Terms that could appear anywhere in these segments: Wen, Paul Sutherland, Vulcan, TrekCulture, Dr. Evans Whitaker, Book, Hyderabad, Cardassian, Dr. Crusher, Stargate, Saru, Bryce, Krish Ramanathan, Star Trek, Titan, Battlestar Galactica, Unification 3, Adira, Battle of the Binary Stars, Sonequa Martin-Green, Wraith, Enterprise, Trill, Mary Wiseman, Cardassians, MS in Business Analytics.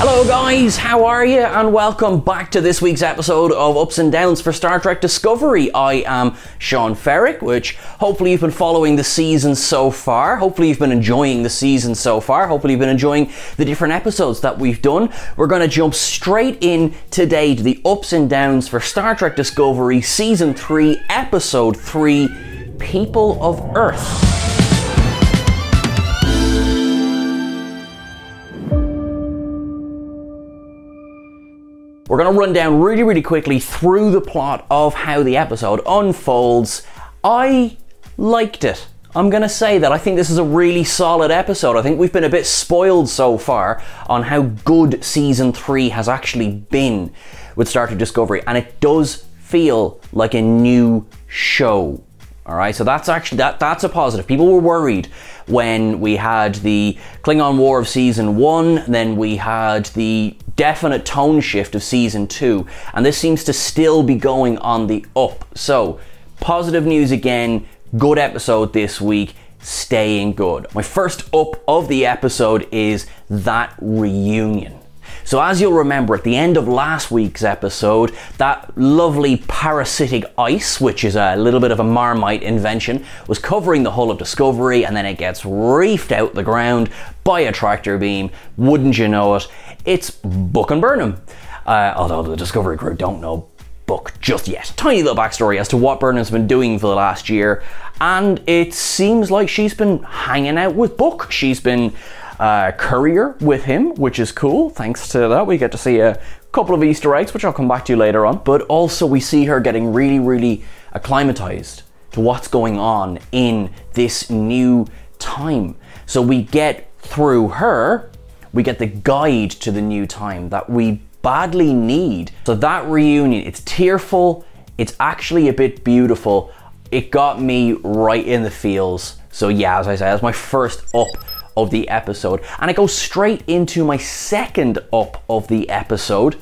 Hello guys, how are you? And welcome back to this week's episode of Ups and Downs for Star Trek Discovery. I am Sean Ferrick, which hopefully you've been following the season so far. Hopefully you've been enjoying the season so far. Hopefully you've been enjoying the different episodes that we've done. We're going to jump straight in today to the Ups and Downs for Star Trek Discovery Season 3, Episode 3, People of Earth. We're going to run down really quickly through the plot of how the episode unfolds. I liked it. I'm going to say that. I think this is a really solid episode. I think we've been a bit spoiled so far on how good Season 3 has actually been with Star Trek Discovery, and it does feel like a new show. All right, so that's actually, that's a positive. People were worried when we had the Klingon War of Season 1, then we had the definite tone shift of Season 2, and this seems to still be going on the up. So, positive news again, good episode this week, staying good. My first up of the episode is that reunion. So as you'll remember, at the end of last week's episode, that lovely parasitic ice, which is a little bit of a Marmite invention, was covering the hull of Discovery, and then it gets reefed out the ground by a tractor beam. Wouldn't you know it? It's Book and Burnham. Although the Discovery crew don't know Book just yet. Tiny little backstory as to what Burnham's been doing for the last year, and it seems like she's been hanging out with Book. She's been courier with him, which is cool. Thanks to that, we get to see a couple of Easter eggs, which I'll come back to later on. But also we see her getting really acclimatized to what's going on in this new time. So we get, through her, we get the guide to the new time that we badly need. So that reunion, it's tearful, it's actually a bit beautiful. It got me right in the feels. So yeah, as I said, that's my first up of the episode, and it goes straight into my second up of the episode,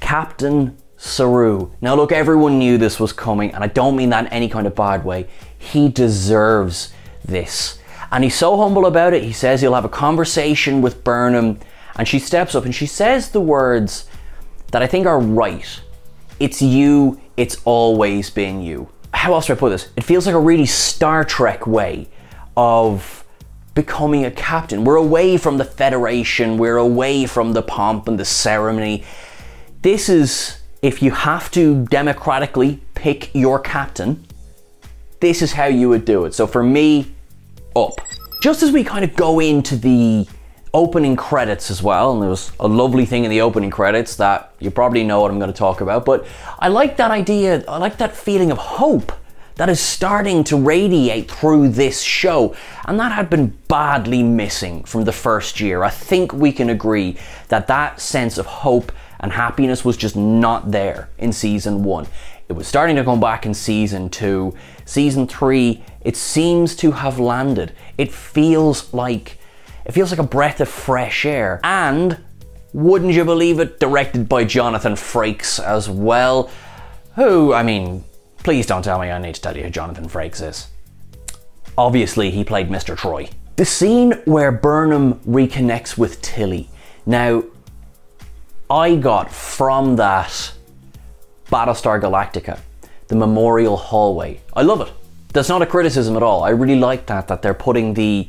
Captain Saru. Now look, everyone knew this was coming, and I don't mean that in any kind of bad way. He deserves this, and he's so humble about it. He says he'll have a conversation with Burnham, and she steps up and she says the words that I think are right. It's you, it's always been you. How else do I put this? It feels like a really Star Trek way of becoming a captain. We're away from the Federation, we're away from the pomp and the ceremony. This is, if you have to democratically pick your captain, this is how you would do it. So for me, up. Just as we kind of go into the opening credits as well, and there was a lovely thing in the opening credits that you probably know what I'm going to talk about, but I like that idea, I like that feeling of hope that is starting to radiate through this show, and that had been badly missing from the first year. I think we can agree that that sense of hope and happiness was just not there in Season 1. It was starting to come back in Season 2. Season 3, it seems to have landed. It feels like a breath of fresh air, and wouldn't you believe it, directed by Jonathan Frakes as well, who, I mean, please don't tell me I need to tell you who Jonathan Frakes is. Obviously, he played Mr. Troy. The scene where Burnham reconnects with Tilly. Now, I got from that Battlestar Galactica, the memorial hallway. I love it. That's not a criticism at all. I really like that they're putting the,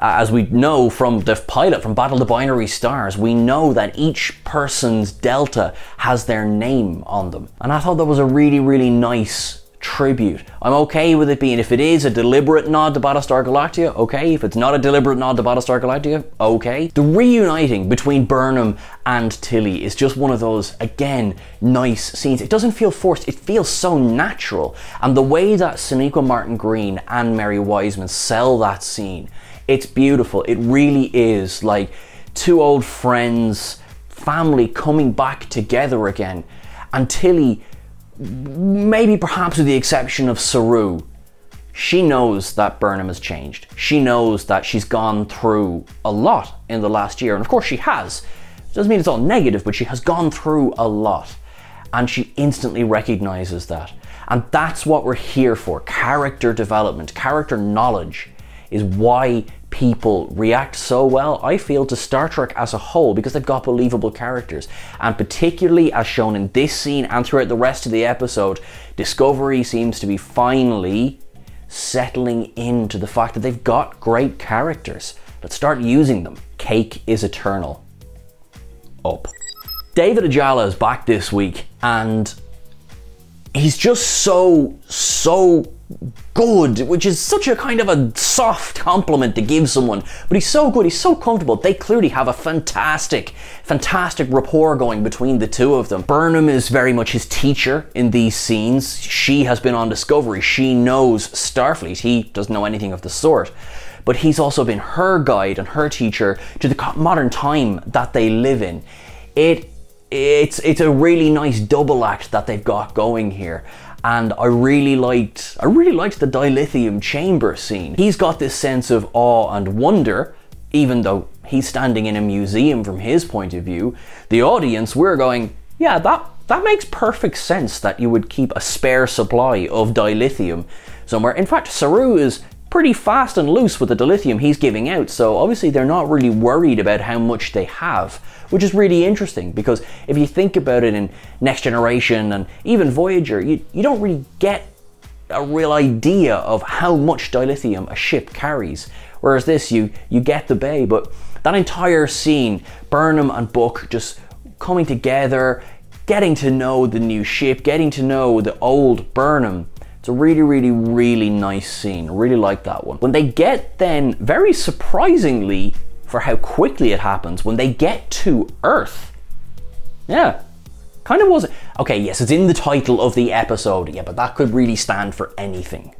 as we know from the pilot, from Battle of the Binary Stars, we know that each person's delta has their name on them. And I thought that was a really nice tribute. I'm okay with it being, if it is a deliberate nod to Battlestar Galactica, okay. If it's not a deliberate nod to Battlestar Galactica, okay. The reuniting between Burnham and Tilly is just one of those, again, nice scenes. It doesn't feel forced, it feels so natural. And the way that Sonequa Martin-Green and Mary Wiseman sell that scene, it's beautiful. It really is like two old friends, family coming back together again. And Tilly, maybe perhaps with the exception of Saru, she knows that Burnham has changed. She knows that she's gone through a lot in the last year. And of course she has. It doesn't mean it's all negative, but she has gone through a lot. And she instantly recognizes that. And that's what we're here for. Character development, character knowledge is why people react so well, I feel, to Star Trek as a whole, because they've got believable characters. And particularly as shown in this scene and throughout the rest of the episode, Discovery seems to be finally settling into the fact that they've got great characters. Let's start using them. Cake is eternal. Up. David Ajala is back this week, and he's just so good, which is such a kind of a soft compliment to give someone, but he's so good, he's so comfortable. They clearly have a fantastic rapport going between the two of them. Burnham is very much his teacher in these scenes. She has been on Discovery. She knows Starfleet. He doesn't know anything of the sort. But he's also been her guide and her teacher to the modern time that they live in. It's a really nice double act that they've got going here. And I really liked the dilithium chamber scene. He's got this sense of awe and wonder, even though he's standing in a museum from his point of view. The audience, we're going, yeah, that makes perfect sense that you would keep a spare supply of dilithium somewhere. In fact, Saru is pretty fast and loose with the dilithium he's giving out, so obviously they're not really worried about how much they have, which is really interesting, because if you think about it, in Next Generation and even Voyager, you don't really get a real idea of how much dilithium a ship carries, whereas this, you get the bay. But that entire scene, Burnham and Book just coming together, getting to know the new ship, getting to know the old Burnham, it's a really nice scene. Really like that one. When they get then, very surprisingly for how quickly it happens, when they get to Earth, yeah, kind of wasn't, okay, yes, it's in the title of the episode, yeah, but that could really stand for anything.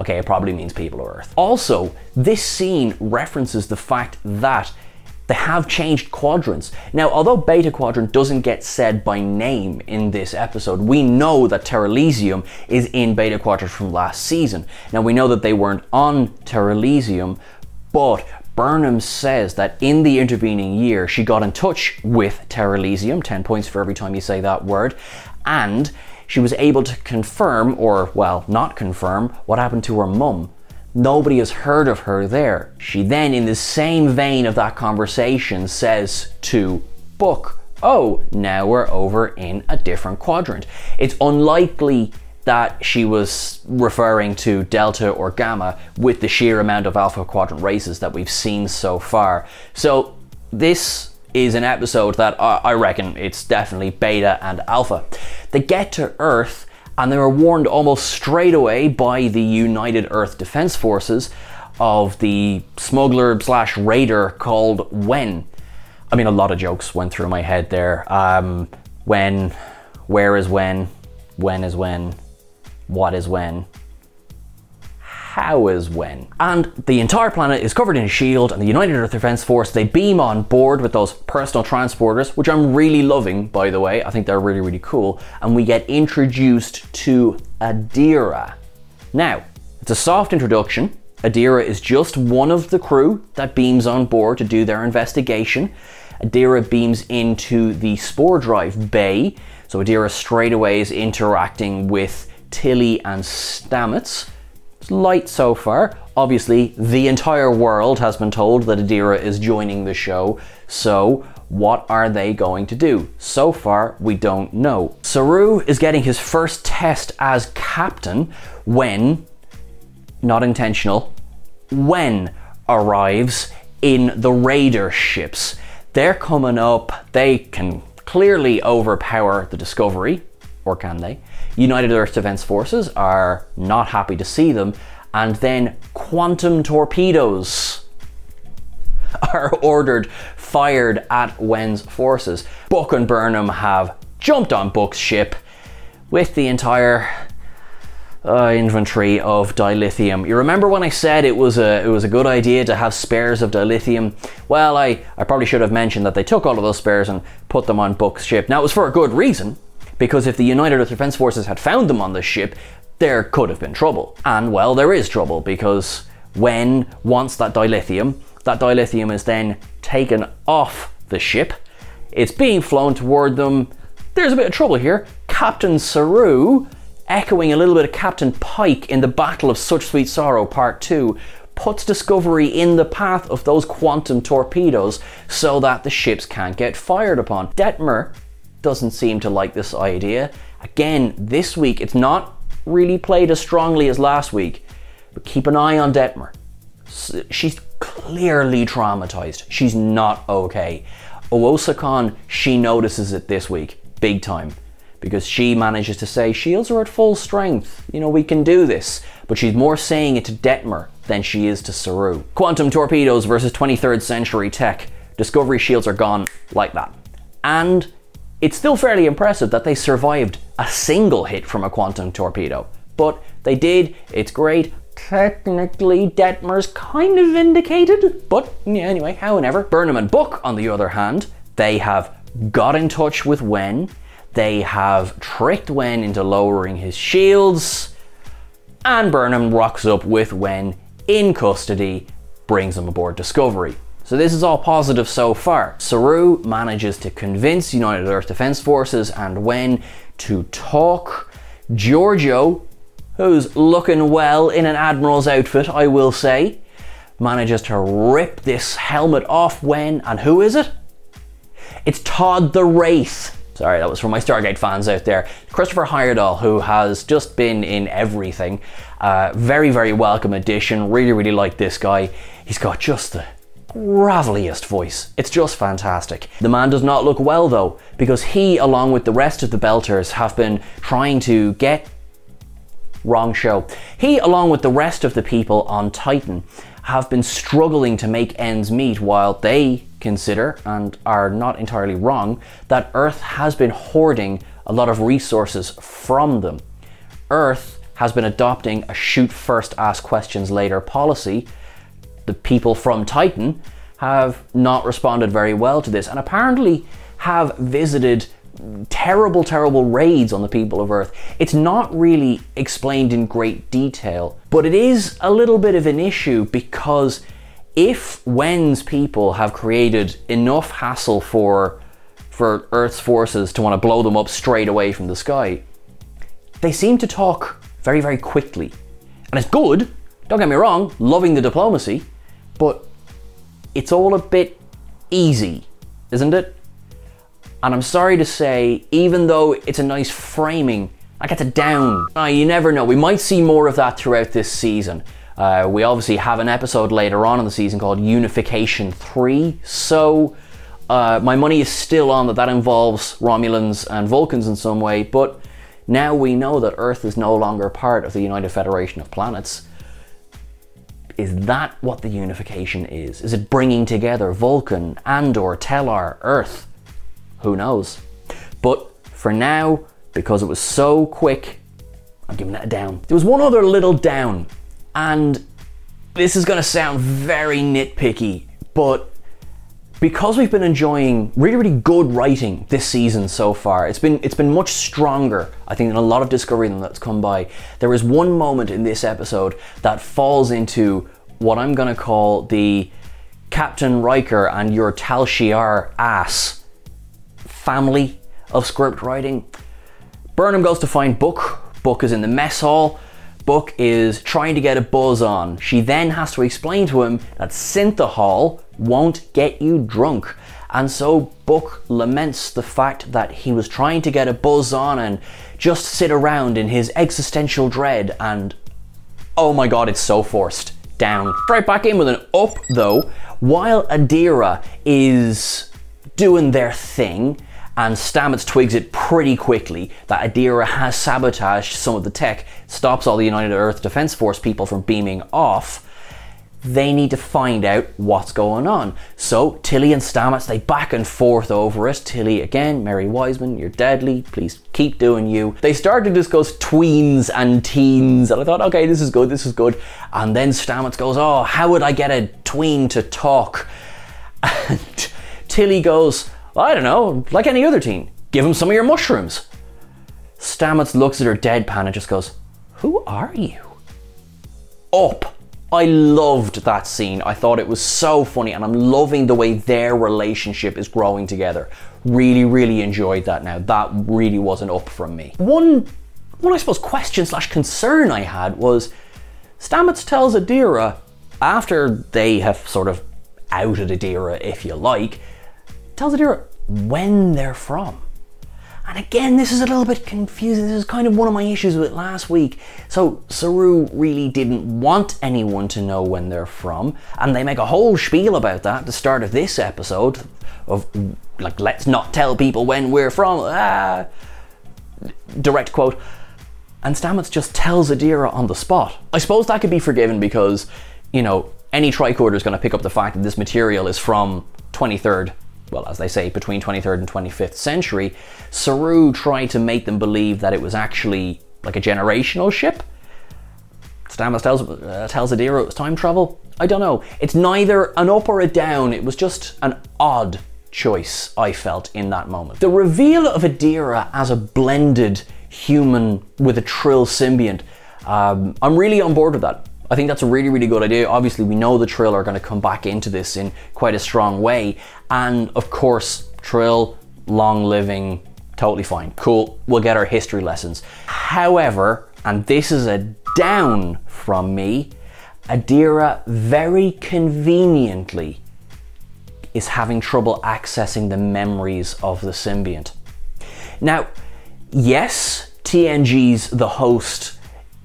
Okay, it probably means people of Earth. Also, this scene references the fact that they have changed quadrants. Now, although Beta Quadrant doesn't get said by name in this episode, we know that Terralysium is in Beta Quadrant from last season. Now, we know that they weren't on Terralysium, but Burnham says that in the intervening year, she got in touch with Terralysium, 10 points for every time you say that word, and she was able to confirm, or, well, not confirm, what happened to her mum. Nobody has heard of her there. She then, in the same vein of that conversation, says to Book, oh, now we're over in a different quadrant. It's unlikely that she was referring to Delta or Gamma with the sheer amount of Alpha Quadrant races that we've seen so far. So this is an episode that I reckon it's definitely Beta and Alpha. They get to Earth, and they were warned almost straight away by the United Earth Defense Forces of the smuggler slash raider called Wen. I mean, a lot of jokes went through my head there. Wen, where is Wen? When is Wen? What is Wen? How is Wen? And the entire planet is covered in a shield, and the United Earth Defense Force, they beam on board with those personal transporters, which I'm really loving, by the way. I think they're really cool. And we get introduced to Adira. Now, it's a soft introduction. Adira is just one of the crew that beams on board to do their investigation. Adira beams into the spore drive bay. So Adira straight away is interacting with Tilly and Stamets. Light so far. Obviously, the entire world has been told that Adira is joining the show, so what are they going to do? So far, we don't know. Saru is getting his first test as captain when, not intentional, when arrives in the raider ships. They're coming up, they can clearly overpower the Discovery, or can they? United Earth Defense Forces are not happy to see them, and then quantum torpedoes are ordered, fired at Wen's forces. Book and Burnham have jumped on Book's ship with the entire inventory of dilithium. You remember when I said it was a good idea to have spares of dilithium? Well, I probably should have mentioned that they took all of those spares and put them on Book's ship. Now, it was for a good reason, because if the United Earth Defense Forces had found them on this ship, there could have been trouble. And, well, there is trouble, because Wen wants that dilithium is then taken off the ship, it's being flown toward them. There's a bit of trouble here. Captain Saru, echoing a little bit of Captain Pike in The Battle of Such Sweet Sorrow Part 2, puts Discovery in the path of those quantum torpedoes so that the ships can't get fired upon. Detmer doesn't seem to like this idea. Again, this week, it's not really played as strongly as last week, but keep an eye on Detmer. She's clearly traumatized. She's not okay. Owosekun, she notices it this week, big time, because she manages to say, shields are at full strength, you know, we can do this. But she's more saying it to Detmer than she is to Saru. Quantum torpedoes versus 23rd century tech. Discovery shields are gone like that. And it's still fairly impressive that they survived a single hit from a quantum torpedo. But they did, it's great. Technically, Detmer's kind of vindicated, but yeah, anyway, however. Burnham and Book, on the other hand, they have got in touch with Wen. They have tricked Wen into lowering his shields, and Burnham rocks up with Wen in custody, brings him aboard Discovery. So this is all positive so far. Saru manages to convince United Earth Defense Forces and Wen to talk. Giorgio, who's looking well in an admiral's outfit, I will say, manages to rip this helmet off Wen, and who is it? It's Todd the Wraith. Sorry, that was for my Stargate fans out there. Christopher Heyerdahl, who has just been in everything. Very, very welcome addition. Really, really like this guy. He's got just the graveliest voice. It's just fantastic. The man does not look well, though, because he, along with the rest of the Belters, have been trying to get... Wrong show. He, along with the rest of the people on Titan, have been struggling to make ends meet while they consider, and are not entirely wrong, that Earth has been hoarding a lot of resources from them. Earth has been adopting a shoot first, ask questions later policy. The people from Titan have not responded very well to this, and apparently have visited terrible, terrible raids on the people of Earth. It's not really explained in great detail, but it is a little bit of an issue, because if Wen's people have created enough hassle for Earth's forces to want to blow them up straight away from the sky, they seem to talk very, very quickly. And it's good, don't get me wrong, loving the diplomacy, but it's all a bit easy, isn't it? And I'm sorry to say, even though it's a nice framing, I get to down. Oh, you never know, we might see more of that throughout this season. We obviously have an episode later on in the season called Unification 3, so my money is still on that involves Romulans and Vulcans in some way, but now we know that Earth is no longer part of the United Federation of Planets. Is that what the unification is? Is it bringing together Vulcan, Andor, Telar, Earth? Who knows? But for now, because it was so quick, I'm giving it a down. There was one other little down, and this is going to sound very nitpicky, but because we've been enjoying really, really good writing this season so far, it's been much stronger, I think, than a lot of Discovery than that's come by. There is one moment in this episode that falls into what I'm going to call the Captain Riker and your Tal Shiar ass family of script writing. Burnham goes to find Book. Book is in the mess hall. Book is trying to get a buzz on. She then has to explain to him that synthahol won't get you drunk. And so Book laments the fact that he was trying to get a buzz on and just sit around in his existential dread, and oh my god, it's so forced. Down. Right back in with an up though, while Adira is doing their thing, and Stamets twigs it pretty quickly that Adira has sabotaged some of the tech, stops all the United Earth Defense Force people from beaming off. They need to find out what's going on. So Tilly and Stamets, they back and forth over it. Tilly again, Mary Wiseman, you're deadly, please keep doing you. They start to discuss tweens and teens, and I thought, okay, this is good, this is good. And then Stamets goes, oh, how would I get a tween to talk? And Tilly goes, I don't know, like any other teen, give him some of your mushrooms. Stamets looks at her deadpan and just goes, who are you? Up. I loved that scene. I thought it was so funny, and I'm loving the way their relationship is growing together. Really, really enjoyed that now. That really was an up from me. One I suppose question/concern I had was, Stamets tells Adira, after they have sort of outed Adira, if you like, tells Adira when they're from. And again, this is a little bit confusing. This is kind of one of my issues with last week. So Saru really didn't want anyone to know when they're from, and they make a whole spiel about that at the start of this episode of, like, let's not tell people when we're from, direct quote. And Stamets just tells Adira on the spot. I suppose that could be forgiven because, you know, any tricorder is going to pick up the fact that this material is from 23rd, well, as they say, between 23rd and 25th century. Saru tried to make them believe that it was actually like a generational ship. Stamets tells Adira it was time travel. I don't know. It's neither an up or a down. It was just an odd choice, I felt, in that moment. The reveal of Adira as a blended human with a Trill symbiont, I'm really on board with that. I think that's a really, really good idea. Obviously, we know the Trill are going to come back into this in quite a strong way. And of course, Trill, long living, totally fine. Cool, we'll get our history lessons. However, and this is a down from me, Adira very conveniently is having trouble accessing the memories of the symbiont. Now, yes, TNG's the host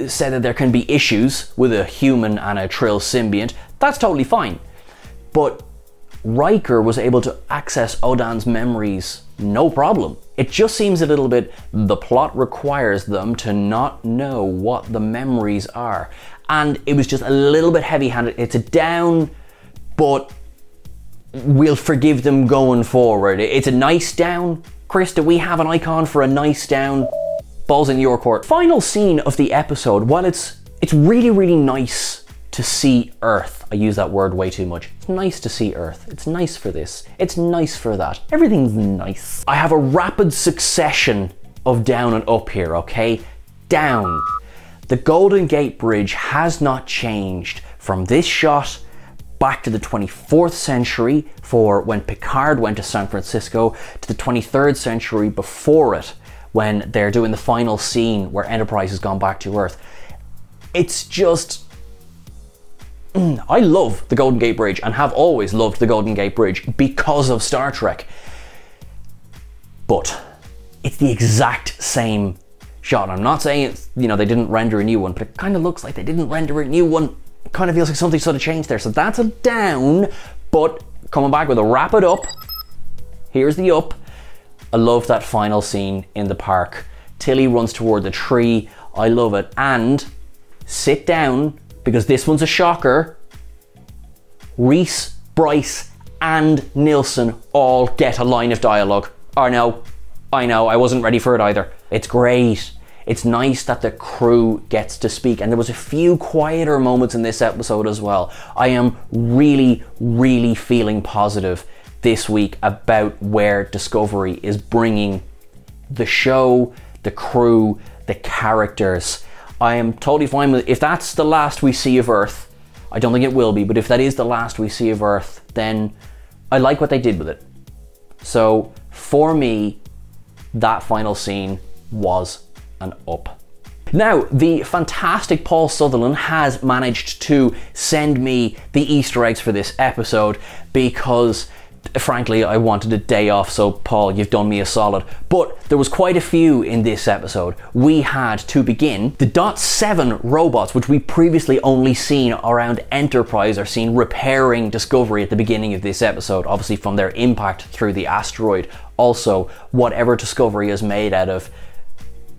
said that there can be issues with a human and a Trill symbiont. That's totally fine. But Riker was able to access Odan's memories, no problem. It just seems a little bit, the plot requires them to not know what the memories are. And it was just a little bit heavy-handed. It's a down, but we'll forgive them going forward. It's a nice down. Chris, do we have an icon for a nice down? Balls in your court. Final scene of the episode, while it's really, really nice to see Earth. I use that word way too much. It's nice to see Earth. It's nice for this. It's nice for that. Everything's nice. I have a rapid succession of down and up here, okay? Down. The Golden Gate Bridge has not changed from this shot back to the 24th century for when Picard went to San Francisco to the 23rd century before it, when they're doing the final scene where Enterprise has gone back to Earth. It's just, I love the Golden Gate Bridge and have always loved the Golden Gate Bridge because of Star Trek. But it's the exact same shot. I'm not saying it's, you know, they didn't render a new one, but it kind of looks like they didn't render a new one. It kind of feels like something sort of changed there. So that's a down, but coming back with a rapid up. Here's the up. I love that final scene in the park. Tilly runs toward the tree. I love it. And sit down, because this one's a shocker. Reese, Bryce, and Nielsen all get a line of dialogue. Or no, I know, I wasn't ready for it either. It's great. It's nice that the crew gets to speak. And there was a few quieter moments in this episode as well. I am really, really feeling positive this week about where Discovery is bringing the show, the crew, the characters. I am totally fine with, if that's the last we see of Earth, I don't think it will be, but if that is the last we see of Earth, then I like what they did with it. So for me, that final scene was an up. Now, the fantastic Paul Sutherland has managed to send me the Easter eggs for this episode because frankly, I wanted a day off, so Paul, you've done me a solid. But there was quite a few in this episode. We had, to begin, the Dot-7 robots, which we previously only seen around Enterprise, are seen repairing Discovery at the beginning of this episode, obviously from their impact through the asteroid. Also, whatever Discovery is made out of,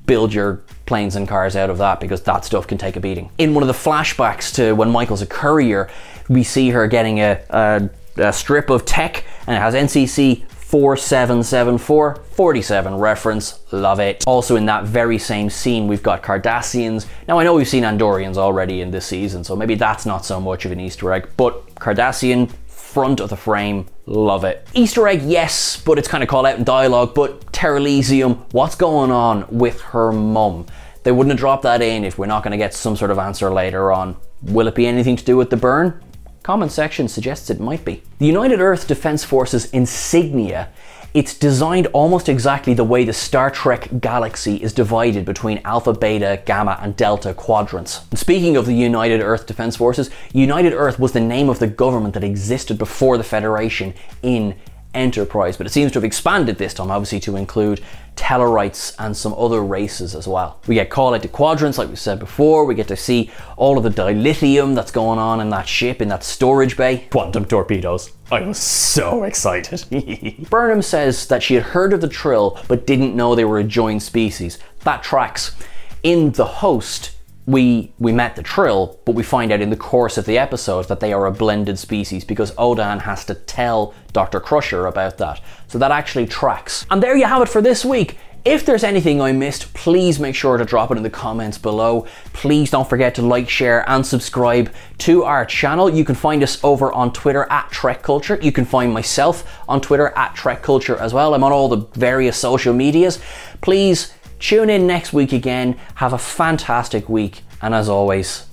build your planes and cars out of that, because that stuff can take a beating. In one of the flashbacks to when Michael's a courier, we see her getting a strip of tech, and it has NCC 4774 47 reference. Love it. Also in that very same scene, we've got Cardassians. Now I know we've seen Andorians already in this season, so maybe that's not so much of an Easter egg, but Cardassian front of the frame, love it. Easter egg, yes, but it's kind of called out in dialogue, but Terralysium, what's going on with her mum? They wouldn't have dropped that in if we're not going to get some sort of answer later on. Will it be anything to do with the burn? Comment section suggests it might be. The United Earth Defense Forces insignia It's designed almost exactly the way the Star Trek galaxy is divided between Alpha, Beta, Gamma and Delta quadrants. And speaking of the United Earth Defense Forces, United Earth was the name of the government that existed before the Federation in Enterprise, but it seems to have expanded this time, obviously, to include Tellarites and some other races as well. We get call out to quadrants, like we said before. We get to see all of the dilithium that's going on in that ship, in that storage bay. Quantum torpedoes. I was so excited. Burnham says that she had heard of the Trill, but didn't know they were a joined species. That tracks. In The Host, we met the Trill, but we find out in the course of the episode that they are a blended species because Odan has to tell Dr. Crusher about that. So that actually tracks. And there you have it for this week. If there's anything I missed, please make sure to drop it in the comments below. Please don't forget to like, share and subscribe to our channel. You can find us over on Twitter at Trek Culture. You can find myself on Twitter at Trek Culture as well. I'm on all the various social medias. Please tune in next week again, have a fantastic week, and as always,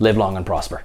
live long and prosper.